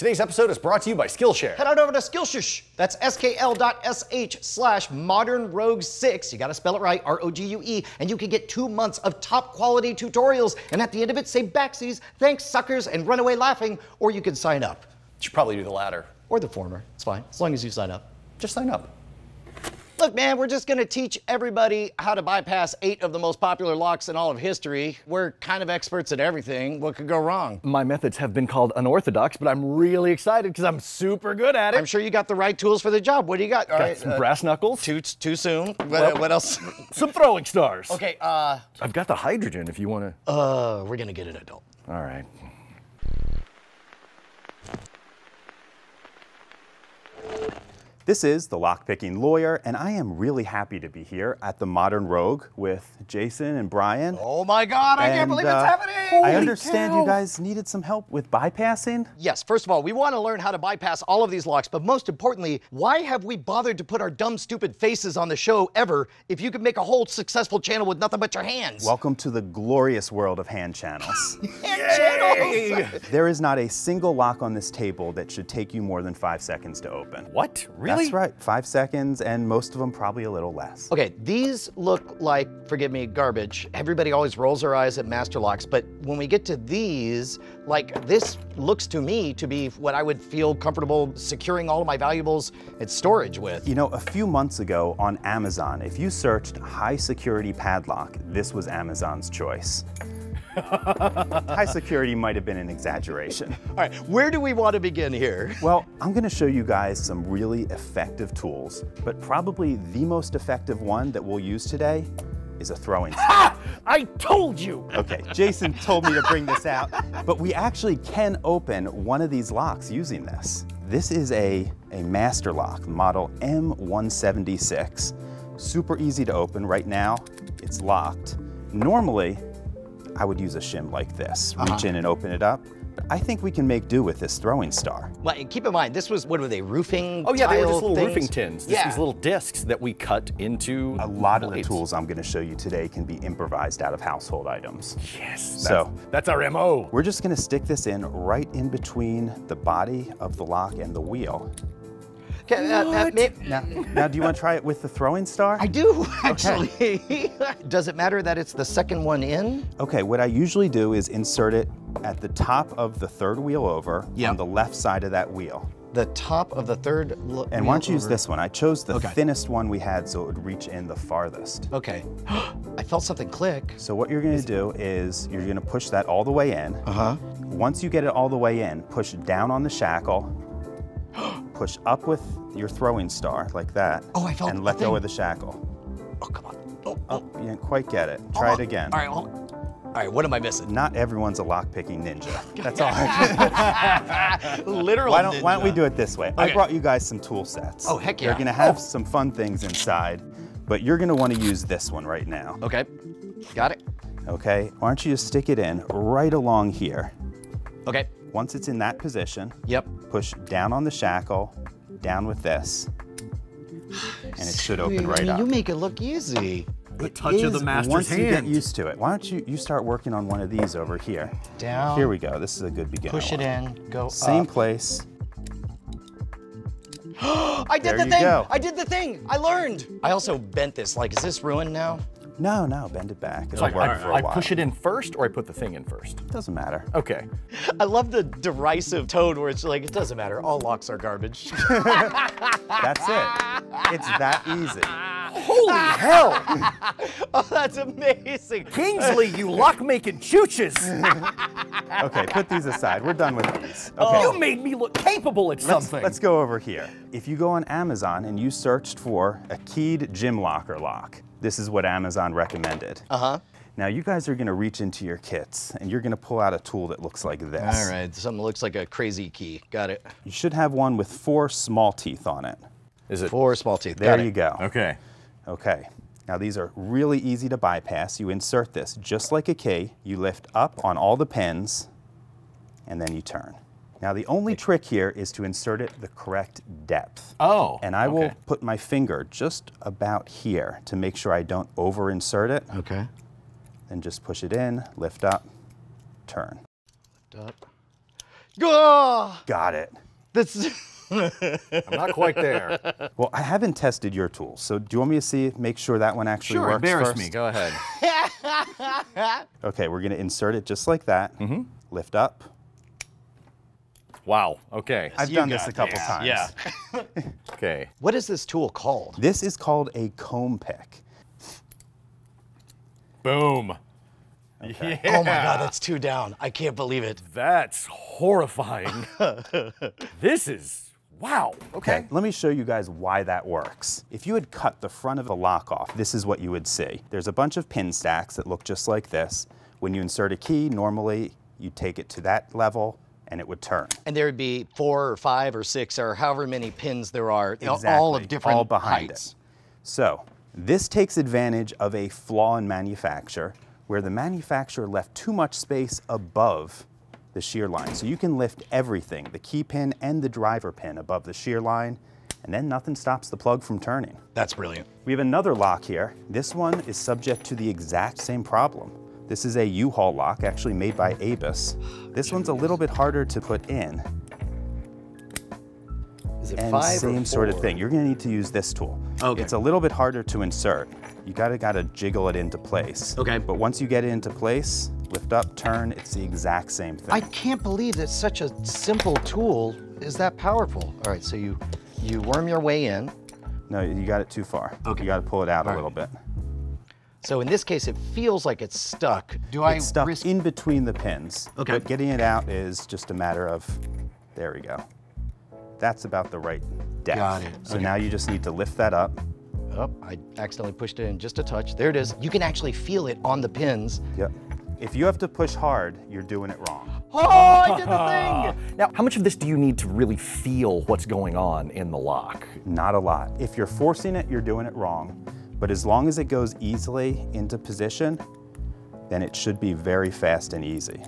Today's episode is brought to you by Skillshare. Head on over to Skillshare. That's skl.sh/modernrogue6. You gotta spell it right, R-O-G-U-E, and you can get 2 months of top quality tutorials, and at the end of it say backsies, thanks suckers, and run away laughing, or you can sign up. You should probably do the latter. Or the former, it's fine, as long as you sign up. Just sign up. Look, man, we're just gonna teach everybody how to bypass 8 of the most popular locks in all of history. We're kind of experts at everything. What could go wrong? My methods have been called unorthodox, but I'm really excited because I'm super good at it. I'm sure you got the right tools for the job. What do you got? Got some brass knuckles. Too soon. Well, what else? Some throwing stars. Okay, I've got the hydrogen if you wanna. We're gonna get an adult. All right. This is The Lock Picking Lawyer, and I am really happy to be here at The Modern Rogue with Jason and Brian. Oh my God, I can't believe it's happening! I understand you guys needed some help with bypassing? Yes, first of all, we want to learn how to bypass all of these locks, but most importantly, why have we bothered to put our dumb, stupid faces on the show ever if you could make a whole successful channel with nothing but your hands? Welcome to the glorious world of hand channels. Hand channels! There is not a single lock on this table that should take you more than 5 seconds to open. What? Really? That's right, 5 seconds, and most of them probably a little less. Okay, these look like, forgive me, garbage. Everybody always rolls their eyes at Master Locks, but when we get to these, like this looks to me to be what I would feel comfortable securing all of my valuables and storage with. You know, a few months ago on Amazon, if you searched high security padlock, this was Amazon's choice. High security might have been an exaggeration. All right, where do we want to begin here? Well, I'm going to show you guys some really effective tools, but probably the most effective one that we'll use today is a throwing star. I told you! Okay, Jason told me to bring this out, but we actually can open one of these locks using this. This is a Master Lock, model M176. Super easy to open. Right now, it's locked. Normally, I would use a shim like this, reach in and open it up. But I think we can make do with this throwing star. Well, and keep in mind, this was, what were they, roofing? Oh yeah, they were just little roofing tins. Yeah. These little discs that we cut into. A lot of the tools I'm gonna show you today can be improvised out of household items. Yes, so that's our MO. We're just gonna stick this in right in between the body of the lock and the wheel. Now, do you want to try it with the throwing star? I do, actually. Okay. Does it matter that it's the second one in? Okay, what I usually do is insert it at the top of the third wheel over, on the left side of that wheel. The top of the third wheel over? And why don't you use this one? I chose the thinnest one we had so it would reach in the farthest. Okay. I felt something click. So what you're going to do is you're going to push that all the way in. Once you get it all the way in, push down on the shackle. Push up with your throwing star, like that. Oh, I felt it. And let go of the shackle. Oh, come on. Oh, you didn't quite get it. Try it again. All right, what am I missing? Not everyone's a lock-picking ninja. That's all I can. Literally. Why don't we do it this way? Okay. I brought you guys some tool sets. Oh, heck yeah. You're gonna have some fun things inside, but you're gonna wanna use this one right now. Okay, got it. Okay, why don't you just stick it in right along here. Okay. Once it's in that position, push down on the shackle, down with this, and it should open right up. You make it look easy. The touch of the master's hand. Once you get used to it, why don't you start working on one of these over here. Down. Here we go, this is a good beginner one. Push it in, go up. Same place. I did the thing! I did the thing! I learned! I also bent this, like, is this ruined now? No, no, bend it back. It'll work for a while. I push it in first, or I put the thing in first? Doesn't matter. Okay. I love the derisive tone where it's like, it doesn't matter, all locks are garbage. That's it. It's that easy. Holy hell! Oh, that's amazing. Kingsley, you lock-making chooches! Okay, put these aside. We're done with these. Okay. You made me look capable at something. Let's go over here. If you go on Amazon and you searched for a keyed gym locker lock, this is what Amazon recommended. Now you guys are gonna reach into your kits and you're gonna pull out a tool that looks like this. All right, something that looks like a crazy key, got it. You should have one with 4 small teeth on it. Is it? 4 small teeth, there you go. Okay. Okay, now these are really easy to bypass. You insert this just like a key, you lift up on all the pins and then you turn. Now the only trick here is to insert it the correct depth. Oh, and I will put my finger just about here to make sure I don't over insert it. Okay. Then just push it in, lift up, turn. Lift up. Oh! Got it. That's... I'm not quite there. Well, I haven't tested your tools, so do you want me to see, make sure that one actually works embarrass first? Me, go ahead. Okay, we're gonna insert it just like that. Mm-hmm. Lift up. Wow, okay. I've done this a couple times. Yeah. Okay. What is this tool called? This is called a comb pick. Boom. Okay. Yeah. Oh my God, that's two down. I can't believe it. That's horrifying. This is, wow. Okay. Let me show you guys why that works. If you had cut the front of a lock off, this is what you would see. There's a bunch of pin stacks that look just like this. When you insert a key, normally you take it to that level and it would turn. And there would be 4 or 5 or 6 or however many pins there are, all of different all behind heights. It. So this takes advantage of a flaw in manufacture, where the manufacturer left too much space above the shear line. So you can lift everything, the key pin and the driver pin above the shear line, and then nothing stops the plug from turning. That's brilliant. We have another lock here. This one is subject to the exact same problem. This is a U-Haul lock, actually made by Abus. This one's a little bit harder to put in. Is it 5 or 4? Same sort of thing. You're gonna need to use this tool. Okay. It's a little bit harder to insert. You gotta jiggle it into place. Okay. But once you get it into place, lift up, turn, it's the exact same thing. I can't believe that such a simple tool is that powerful. All right, so you worm your way in. No, you got it too far. Okay. You gotta pull it out a little bit. So in this case, it feels like it's stuck. It's stuck in between the pins. Okay. But getting it out is just a matter of, there we go. That's about the right depth. Got it. So now you just need to lift that up. Oh, I accidentally pushed it in just a touch. There it is. You can actually feel it on the pins. Yep. If you have to push hard, you're doing it wrong. Oh, I did the thing! Now, how much of this do you need to really feel what's going on in the lock? Not a lot. If you're forcing it, you're doing it wrong. But as long as it goes easily into position, then it should be very fast and easy.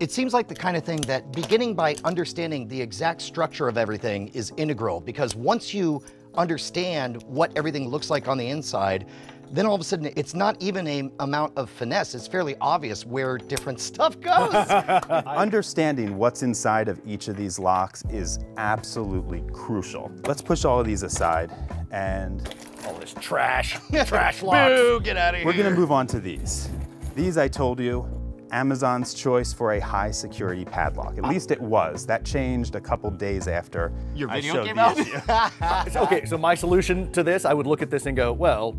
It seems like the kind of thing that beginning by understanding the exact structure of everything is integral, because once you understand what everything looks like on the inside, then all of a sudden it's not even an amount of finesse. It's fairly obvious where different stuff goes. Understanding what's inside of each of these locks is absolutely crucial. Let's push all of these aside and... all this trash, trash locks. Boo, get out of here. We're gonna move on to these. These, I told you, Amazon's choice for a high security padlock. At least it was. That changed a couple days after your video came out. Okay, so my solution to this, I would look at this and go, well,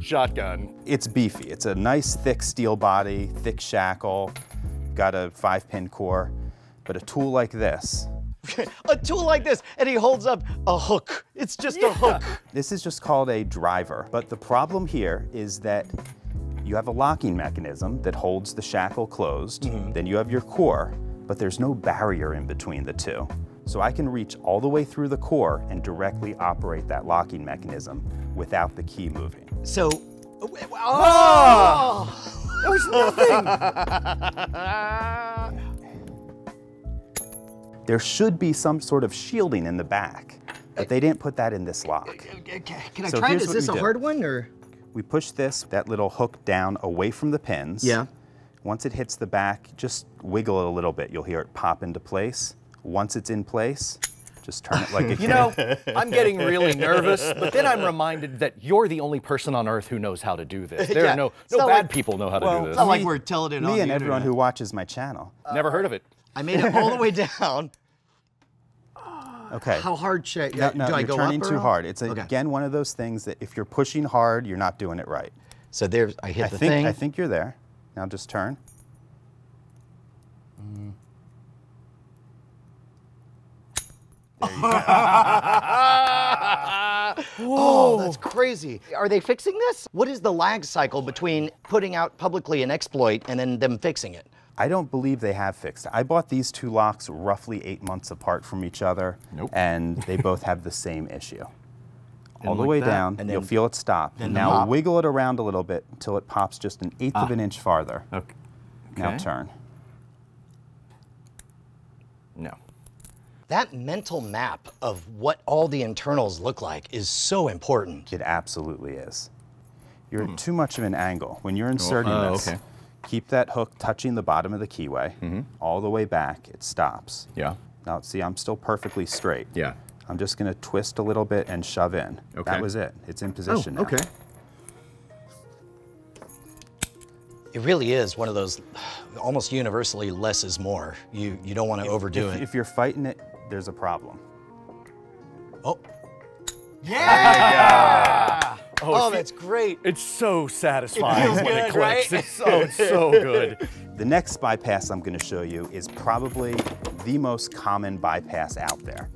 shotgun. It's beefy. It's a nice thick steel body, thick shackle, got a 5-pin core, but a tool like this. A tool like this, and he holds up a hook. It's just a hook. This is just called a driver, but the problem here is that you have a locking mechanism that holds the shackle closed, then you have your core, but there's no barrier in between the two. So I can reach all the way through the core and directly operate that locking mechanism without the key moving. So, that was nothing! There should be some sort of shielding in the back, but they didn't put that in this lock. Can I try it? Is this a hard one, or? We push this, that little hook down away from the pins. Yeah. Once it hits the back, just wiggle it a little bit. You'll hear it pop into place. Once it's in place, just turn it like a kid. You know, I'm getting really nervous, but then I'm reminded that you're the only person on earth who knows how to do this. There are no bad people know how to do this. It's not like we're telling it on the internet. Me and everyone who watches my channel. Never heard of it. I made it all the way down. Okay. How hard should I, do I go up or? You're turning too hard. It's again one of those things that if you're pushing hard, you're not doing it right. So there's, I hit the thing. I think you're there. Now just turn. There you go. Oh, that's crazy. Are they fixing this? What is the lag cycle between putting out publicly an exploit and then them fixing it? I don't believe they have fixed it. I bought these two locks roughly 8 months apart from each other, and they both have the same issue. All the way down, and you'll feel it stop. Now wiggle it around a little bit until it pops just an eighth of an inch farther. Okay. Now turn. No. That mental map of what all the internals look like is so important. It absolutely is. You're at too much of an angle. When you're inserting this, Keep that hook touching the bottom of the keyway. Mm-hmm. All the way back, it stops. Yeah. Now, see, I'm still perfectly straight. Yeah. I'm just going to twist a little bit and shove in. Okay. That was it. It's in position now. Okay. It really is one of those, almost universally, less is more. You don't want to overdo it. If you're fighting it, there's a problem. Oh. Yeah! Oh, that's great. It's so satisfying when it clicks. Right? It's so good. The next bypass I'm going to show you is probably the most common bypass out there.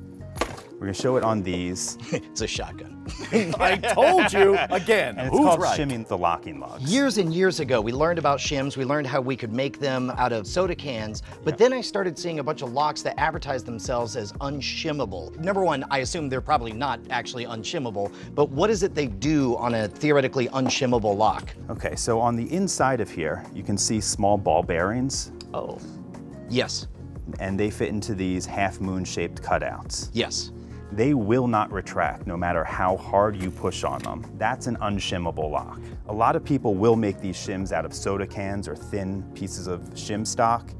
We're going to show it on these. It's a shotgun. I told you again. And it's called shimming the locking lugs. Years and years ago, we learned about shims. We learned how we could make them out of soda cans. But then I started seeing a bunch of locks that advertise themselves as unshimmable. Number one, I assume they're probably not actually unshimmable. But what is it they do on a theoretically unshimmable lock? OK, so on the inside of here, you can see small ball bearings. Oh. Yes. And they fit into these half-moon-shaped cutouts. Yes. They will not retract no matter how hard you push on them. That's an unshimmable lock. A lot of people will make these shims out of soda cans or thin pieces of shim stock.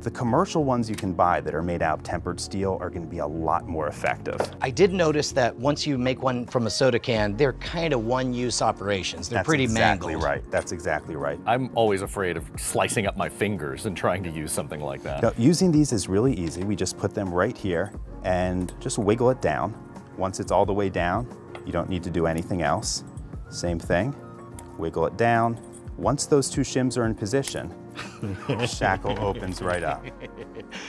The commercial ones you can buy that are made out of tempered steel are going to be a lot more effective. I did notice that once you make one from a soda can, they're kind of one-use operations. They're pretty mangled. That's exactly right. That's exactly right. I'm always afraid of slicing up my fingers and trying to use something like that. Now, using these is really easy. We just put them right here and just wiggle it down. Once it's all the way down, you don't need to do anything else. Same thing. Wiggle it down. Once those two shims are in position, the shackle opens right up.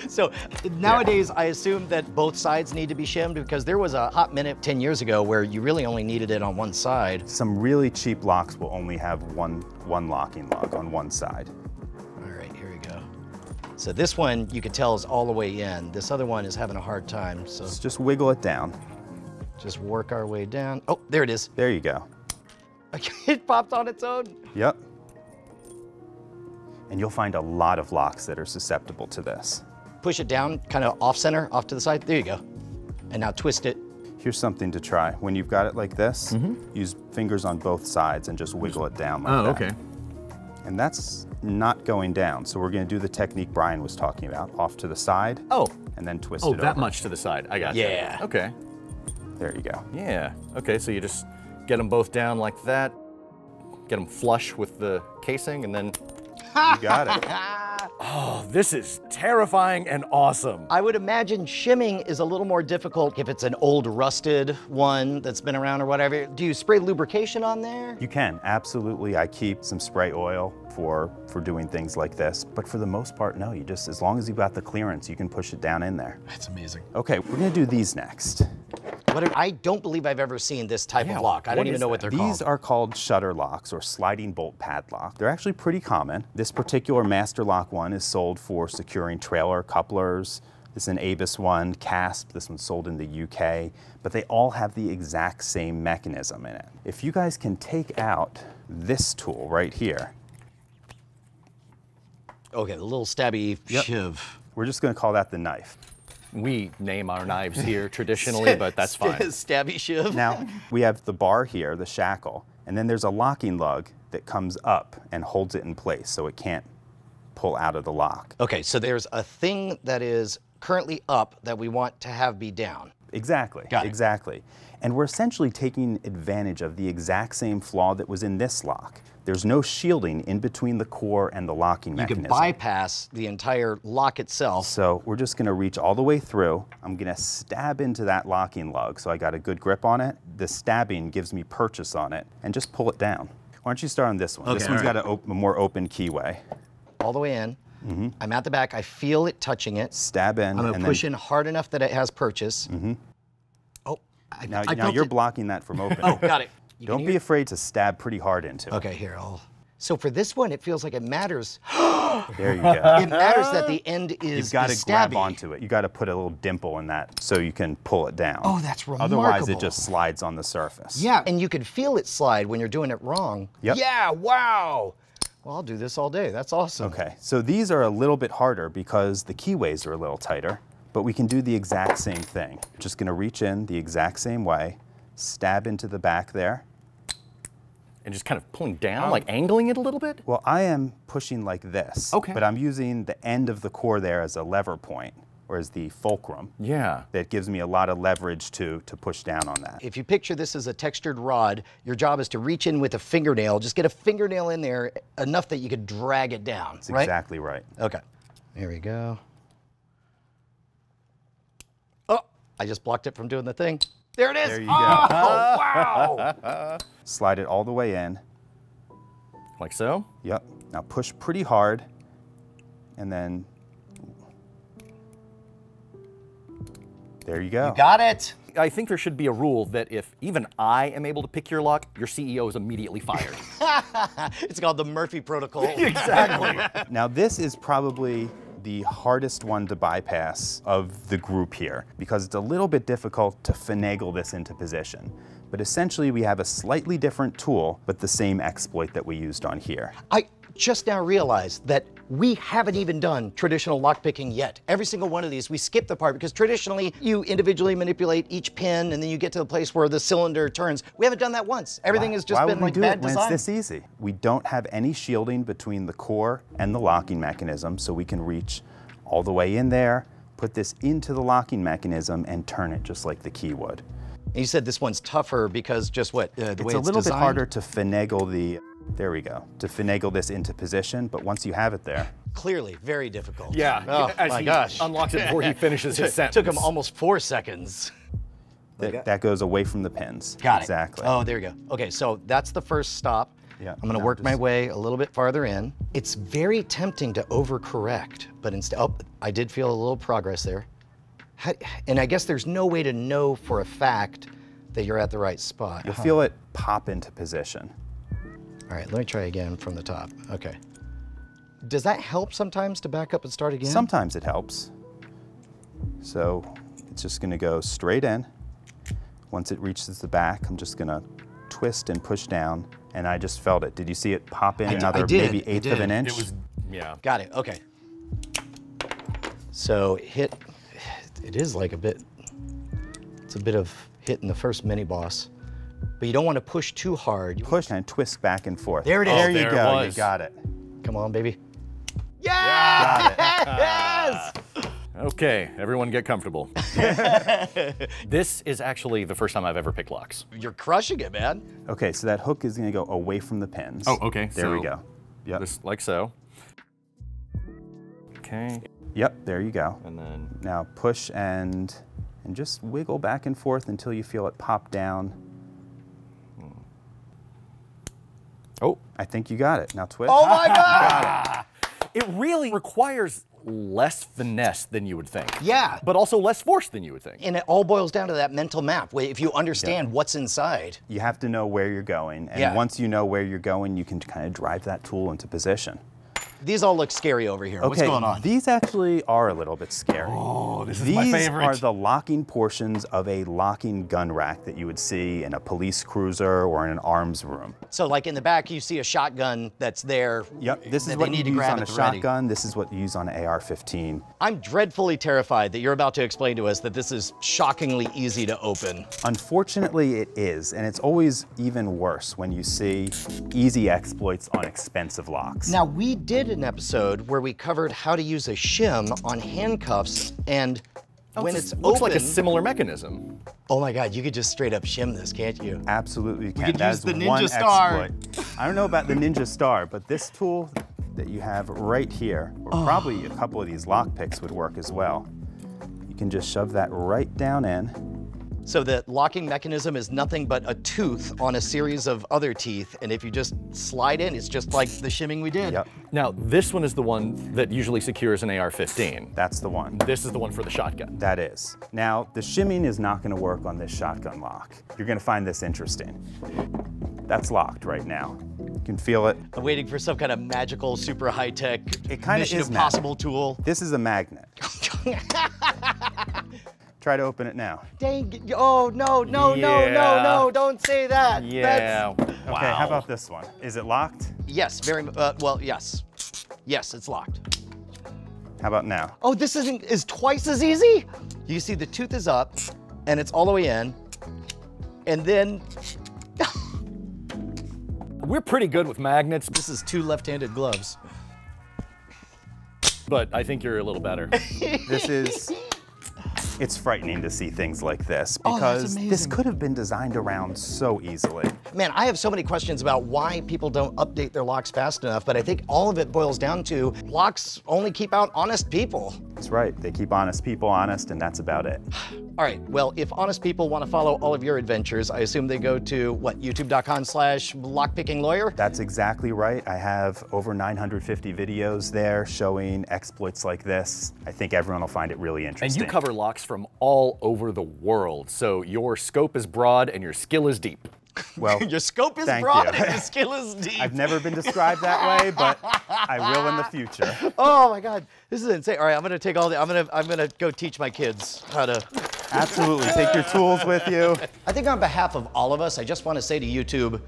So nowadays, I assume that both sides need to be shimmed, because there was a hot minute 10 years ago where you really only needed it on one side. Some really cheap locks will only have one locking lug on one side. All right, here we go. So this one, you can tell, is all the way in. This other one is having a hard time. So let's just wiggle it down. Just work our way down. Oh, there it is. There you go. It popped on its own. Yep. And you'll find a lot of locks that are susceptible to this. Push it down, kind of off center, off to the side. There you go. And now twist it. Here's something to try. When you've got it like this, use fingers on both sides and just wiggle it down like that. Okay. And that's not going down. So we're going to do the technique Brian was talking about, off to the side. Oh. And then twist it over. Oh, that much to the side. I got you. Yeah. Okay. There you go. Yeah. Okay, so you just get them both down like that. Get them flush with the casing and then... You got it. Oh, this is terrifying and awesome. I would imagine shimming is a little more difficult if it's an old rusted one that's been around or whatever. Do you spray lubrication on there? You can, absolutely. I keep some spray oil for doing things like this. But for the most part, no, you just, as long as you've got the clearance, you can push it down in there. That's amazing. Okay, we're gonna do these next. I don't believe I've ever seen this type of lock. I don't even know what they're called. These are called shutter locks or sliding bolt padlock. They're actually pretty common. This particular Master Lock one is sold for securing trailer couplers. This is an Abus one, CASP. This one's sold in the UK. But they all have the exact same mechanism in it. If you guys can take out this tool right here. Okay, the little stabby shiv. We're just gonna call that the knife. We name our knives here traditionally, but that's fine. Stabby shiv. Now, we have the bar here, the shackle, and then there's a locking lug that comes up and holds it in place so it can't pull out of the lock. Okay, so there's a thing that is currently up that we want to have be down. Exactly, exactly. And we're essentially taking advantage of the exact same flaw that was in this lock. There's no shielding in between the core and the locking mechanism. You can bypass the entire lock itself. So we're just gonna reach all the way through. I'm gonna stab into that locking lug so I got a good grip on it. The stabbing gives me purchase on it, and just pull it down. Why don't you start on this one? Okay, this one's got a more open keyway. All the way in. I'm at the back. I feel it touching it. Stab in. I'm gonna push in hard enough that it has purchase. Oh, now you're blocking that from opening. Oh, got it. Don't be afraid to stab pretty hard into it. Okay, here, So for this one, it feels like it matters. There you go. It matters that the end is You've got to grab onto it. You've got to put a little dimple in that so you can pull it down. Oh, that's remarkable. Otherwise, it just slides on the surface. Yeah, and you can feel it slide when you're doing it wrong. Yep. Yeah, wow. Well, I'll do this all day. That's awesome. Okay, so these are a little bit harder because the keyways are a little tighter, but we can do the exact same thing. Just going to reach in the exact same way, stab into the back there. and just kind of pulling down, like angling it a little bit? Well, I am pushing like this. Okay. But I'm using the end of the core there as a lever point, or as the fulcrum. Yeah. That gives me a lot of leverage to push down on that. If you picture this as a textured rod, your job is to reach in with a fingernail, just get a fingernail in there enough that you could drag it down, That's exactly right. Okay. Here we go. Oh, I just blocked it from doing the thing. There it is. There you go. Oh, wow. Slide it all the way in. Like so? Yep. Now push pretty hard and then there you go. You got it. I think there should be a rule that if even I am able to pick your lock, your CEO is immediately fired. It's called the Murphy Protocol. Exactly. Now this is probably the hardest one to bypass of the group here, because it's a little bit difficult to finagle this into position. But essentially we have a slightly different tool, but the same exploit that we used on here. I just now realized that we haven't even done traditional lock picking yet. Every single one of these, we skip the part because traditionally you individually manipulate each pin and then you get to the place where the cylinder turns. We haven't done that once. Everything has just been like bad design. Why would we do it when it's this easy? We don't have any shielding between the core and the locking mechanism, so we can reach all the way in there, put this into the locking mechanism and turn it just like the key would. And you said this one's tougher because just what, the way it's designed? It's a little bit harder to finagle the There we go. To finagle this into position, but once you have it there. Clearly, very difficult. Yeah, oh, my gosh. Unlocks it before he finishes his sentence. Took him almost 4 seconds. That goes away from the pins. Got it. Exactly. Oh, there we go. Okay, so that's the first stop. Yeah, I'm gonna work my way a little bit farther in. It's very tempting to overcorrect, but instead, oh, I did feel a little progress there. And I guess there's no way to know for a fact that you're at the right spot. You'll feel it pop into position. All right, let me try again from the top. Okay. Does that help sometimes to back up and start again? Sometimes it helps. So it's just gonna go straight in. Once it reaches the back, I'm just gonna twist and push down, and I just felt it. Did you see it pop in another maybe eighth of an inch? It was, yeah. Got it, okay. So it is like it's a bit of hitting the first mini boss. But you don't want to push too hard. You push and twist back and forth. There it is. Oh, there you go. You got it. Come on, baby. Yeah! Yes! Okay, everyone get comfortable. This is actually the first time I've ever picked locks. You're crushing it, man. Okay, so that hook is going to go away from the pins. Oh, okay. There we go. Yep. Just like so. Okay. Yep, there you go. And then now push and just wiggle back and forth until you feel it pop down. Oh, I think you got it. Now twist. Oh my God! It really requires less finesse than you would think. Yeah. But also less force than you would think. And it all boils down to that mental map. If you understand what's inside. You have to know where you're going. And once you know where you're going, you can kind of drive that tool into position. These all look scary over here. Okay, what's going on? These actually are a little bit scary. Oh, this is my favorite. These are the locking portions of a locking gun rack that you would see in a police cruiser or in an arms room. So like in the back, you see a shotgun that's there. Yep, this is what you use on a shotgun. This is what you use on an AR-15. I'm dreadfully terrified that you're about to explain to us that this is shockingly easy to open. Unfortunately, it is. And it's always even worse when you see easy exploits on expensive locks. Now, we did an episode where we covered how to use a shim on handcuffs, and when it's open, looks like a similar mechanism. Oh my God, you could just straight up shim this, can't you? Absolutely you can. We could use the Ninja Star. I don't know about the Ninja Star, but this tool that you have right here, or probably a couple of these lock picks would work as well. You can just shove that right down in. So the locking mechanism is nothing but a tooth on a series of other teeth, and if you just slide in, it's just like the shimming we did. Yep. Now, this one is the one that usually secures an AR-15. That's the one. This is the one for the shotgun. That is. Now, the shimming is not gonna work on this shotgun lock. You're gonna find this interesting. That's locked right now. You can feel it. I'm waiting for some kind of magical, super high-tech, Mission Impossible tool. This is a magnet. Try to open it now. Dang, oh, no, don't say that. Yeah, wow. Okay, how about this one? Is it locked? Yes, yes. Yes, it's locked. How about now? Oh, this is twice as easy? You see the tooth is up, and it's all the way in, and then. We're pretty good with magnets. This is two left-handed gloves. But I think you're a little better. This is, it's frightening to see things like this because this could have been designed around so easily. Man, I have so many questions about why people don't update their locks fast enough, but I think all of it boils down to locks only keep out honest people. That's right, they keep honest people honest, and that's about it. All right, well, if honest people want to follow all of your adventures, I assume they go to, what, youtube.com/lockpickinglawyer? That's exactly right. I have over 950 videos there showing exploits like this. I think everyone will find it really interesting. And you cover locks from all over the world, so your scope is broad and your skill is deep. Well, your scope is broad and your skill is deep. I've never been described that way, but I will in the future. Oh my God, this is insane. All right, I'm gonna take all the, I'm gonna go teach my kids how to. Absolutely, take your tools with you. I think on behalf of all of us, I just want to say to YouTube,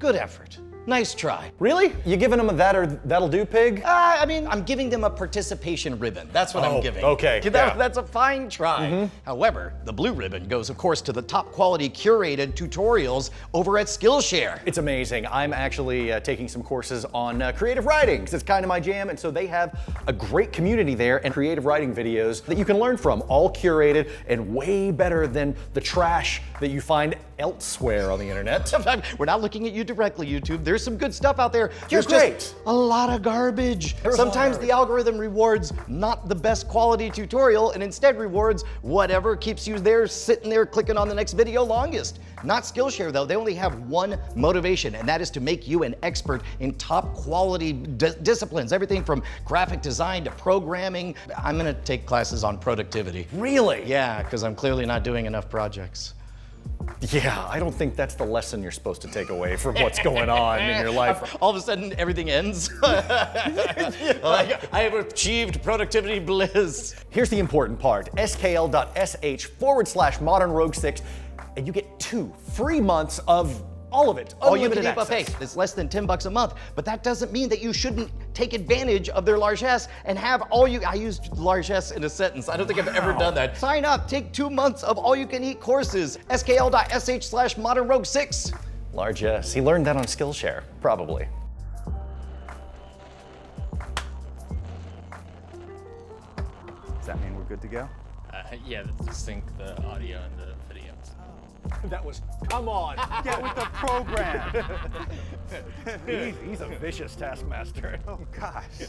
good effort. Nice try. Really? You giving them a that or that'll do pig? I mean, I'm giving them a participation ribbon. That's what I'm giving. Okay. That's a fine try. However, the blue ribbon goes, of course, to the top quality curated tutorials over at Skillshare. It's amazing. I'm actually taking some courses on creative writing. It's kind of my jam, and so they have a great community there and creative writing videos that you can learn from, all curated and way better than the trash that you find elsewhere on the internet. We're not looking at you directly, YouTube. There's some good stuff out there. There's just a lot of garbage. Sometimes the algorithm rewards not the best quality tutorial and instead rewards whatever keeps you there, sitting there clicking on the next video longest. Not Skillshare though, they only have one motivation, and that is to make you an expert in top quality disciplines, everything from graphic design to programming. I'm gonna take classes on productivity. Really? Yeah, because I'm clearly not doing enough projects. Yeah, I don't think that's the lesson you're supposed to take away from what's going on in your life. All of a sudden, everything ends. Like, I have achieved productivity bliss. Here's the important part, skl.sh/modernrogue6, and you get 2 free months of all of it. All you can eat buffet. It's less than $10 a month, but that doesn't mean that you shouldn't take advantage of their largesse and have all you, I used largesse in a sentence. I don't think I've ever done that. Sign up, take 2 months of all you can eat courses. skl.sh/modernrogue6. Largesse, he learned that on Skillshare, probably. Does that mean we're good to go? Yeah, just sync the audio and the video. That was, come on, get with the program. he's a vicious taskmaster. Oh gosh.